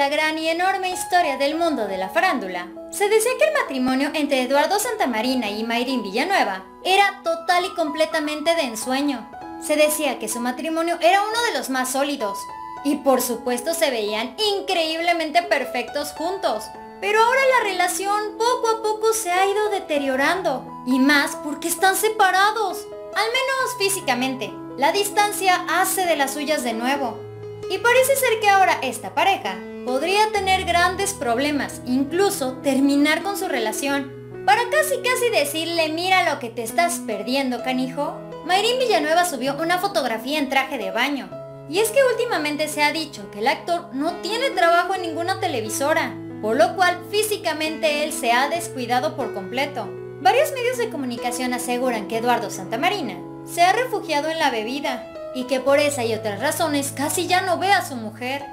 la gran y enorme historia del mundo de la farándula. Se decía que el matrimonio entre Eduardo Santamarina y Mayrin Villanueva era total y completamente de ensueño. Se decía que su matrimonio era uno de los más sólidos y por supuesto se veían increíblemente perfectos juntos. Pero ahora la relación poco a poco se ha ido deteriorando, y más porque están separados, al menos físicamente. La distancia hace de las suyas de nuevo, y parece ser que ahora esta pareja podría tener grandes problemas, incluso terminar con su relación, para casi casi decirle: mira lo que te estás perdiendo, canijo. Mayrin Villanueva subió una fotografía en traje de baño, y es que últimamente se ha dicho que el actor no tiene trabajo en ninguna televisora, por lo cual físicamente él se ha descuidado por completo. Varios medios de comunicación aseguran que Eduardo Santamarina se ha refugiado en la bebida y que por esa y otras razones casi ya no ve a su mujer.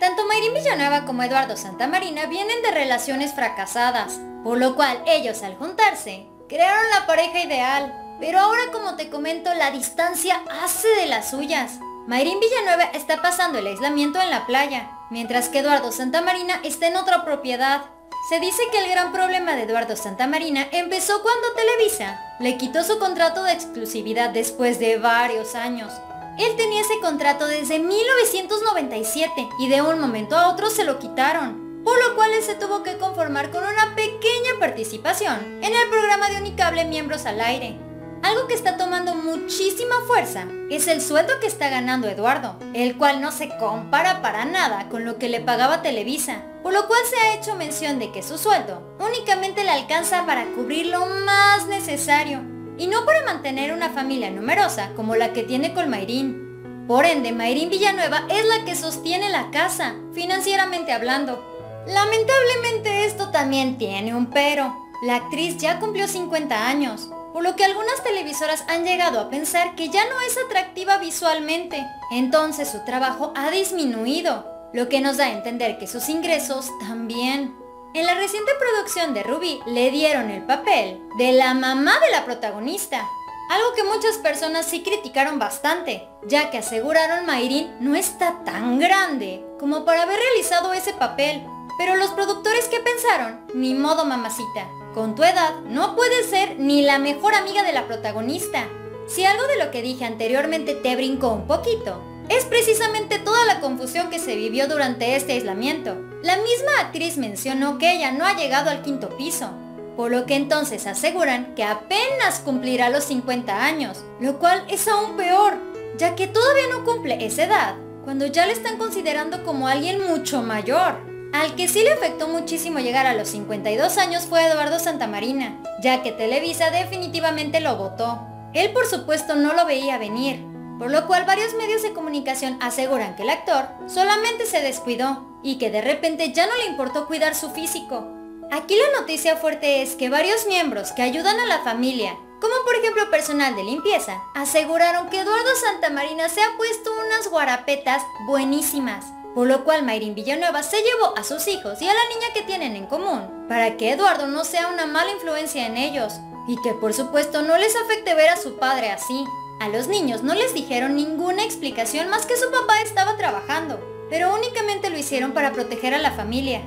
Tanto Mayrin Villanueva como Eduardo Santamarina vienen de relaciones fracasadas, por lo cual ellos al juntarse crearon la pareja ideal. Pero ahora, como te comento, la distancia hace de las suyas. Mayrin Villanueva está pasando el aislamiento en la playa, mientras que Eduardo Santamarina está en otra propiedad. Se dice que el gran problema de Eduardo Santamarina empezó cuando Televisa le quitó su contrato de exclusividad después de varios años. Él tenía ese contrato desde 1997 y de un momento a otro se lo quitaron, por lo cual él se tuvo que conformar con una pequeña participación en el programa de Unicable Miembros al Aire. Algo que está tomando muchísima fuerza es el sueldo que está ganando Eduardo, el cual no se compara para nada con lo que le pagaba Televisa, por lo cual se ha hecho mención de que su sueldo únicamente le alcanza para cubrir lo más necesario y no para mantener una familia numerosa como la que tiene con Mayrin. Por ende, Mayrin Villanueva es la que sostiene la casa, financieramente hablando. Lamentablemente esto también tiene un pero. La actriz ya cumplió 50 años, por lo que algunas televisoras han llegado a pensar que ya no es atractiva visualmente. Entonces su trabajo ha disminuido, lo que nos da a entender que sus ingresos también. En la reciente producción de Rubí le dieron el papel de la mamá de la protagonista, algo que muchas personas sí criticaron bastante, ya que aseguraron Mayrin no está tan grande como para haber realizado ese papel. Pero los productores, ¿qué pensaron? Ni modo, mamacita. Con tu edad no puedes ser ni la mejor amiga de la protagonista. Si algo de lo que dije anteriormente te brincó un poquito, es precisamente toda la confusión que se vivió durante este aislamiento. La misma actriz mencionó que ella no ha llegado al quinto piso, por lo que entonces aseguran que apenas cumplirá los 50 años, lo cual es aún peor, ya que todavía no cumple esa edad, cuando ya le están considerando como alguien mucho mayor. Al que sí le afectó muchísimo llegar a los 52 años fue Eduardo Santamarina, ya que Televisa definitivamente lo votó. Él por supuesto no lo veía venir, por lo cual varios medios de comunicación aseguran que el actor solamente se descuidó y que de repente ya no le importó cuidar su físico. Aquí la noticia fuerte es que varios miembros que ayudan a la familia, como por ejemplo personal de limpieza, aseguraron que Eduardo Santamarina se ha puesto unas guarapetas buenísimas. Por lo cual Mayrin Villanueva se llevó a sus hijos y a la niña que tienen en común, para que Eduardo no sea una mala influencia en ellos, y que por supuesto no les afecte ver a su padre así. A los niños no les dijeron ninguna explicación más que su papá estaba trabajando, pero únicamente lo hicieron para proteger a la familia.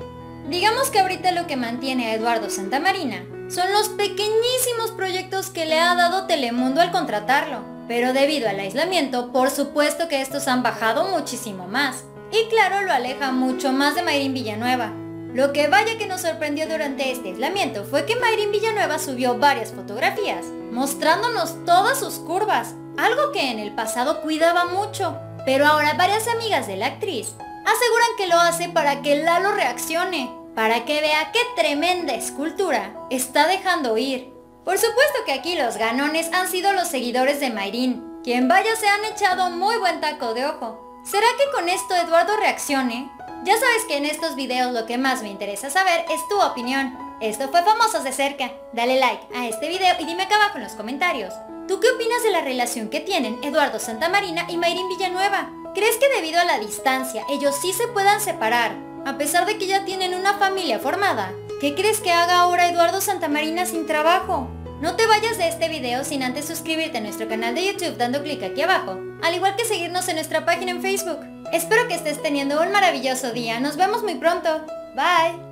Digamos que ahorita lo que mantiene a Eduardo Santamarina son los pequeñísimos proyectos que le ha dado Telemundo al contratarlo, pero debido al aislamiento, por supuesto que estos han bajado muchísimo más. Y claro, lo aleja mucho más de Mayrin Villanueva. Lo que vaya que nos sorprendió durante este aislamiento fue que Mayrin Villanueva subió varias fotografías mostrándonos todas sus curvas, algo que en el pasado cuidaba mucho, pero ahora varias amigas de la actriz aseguran que lo hace para que Lalo reaccione, para que vea qué tremenda escultura está dejando ir. Por supuesto que aquí los ganones han sido los seguidores de Mayrin, quien vaya se han echado muy buen taco de ojo. ¿Será que con esto Eduardo reaccione? Ya sabes que en estos videos lo que más me interesa saber es tu opinión. Esto fue Famosos de Cerca. Dale like a este video y dime acá abajo en los comentarios, ¿tú qué opinas de la relación que tienen Eduardo Santamarina y Mayrin Villanueva? ¿Crees que debido a la distancia ellos sí se puedan separar, a pesar de que ya tienen una familia formada? ¿Qué crees que haga ahora Eduardo Santamarina sin trabajo? No te vayas de este video sin antes suscribirte a nuestro canal de YouTube dando clic aquí abajo, al igual que seguirnos en nuestra página en Facebook. Espero que estés teniendo un maravilloso día, nos vemos muy pronto. Bye.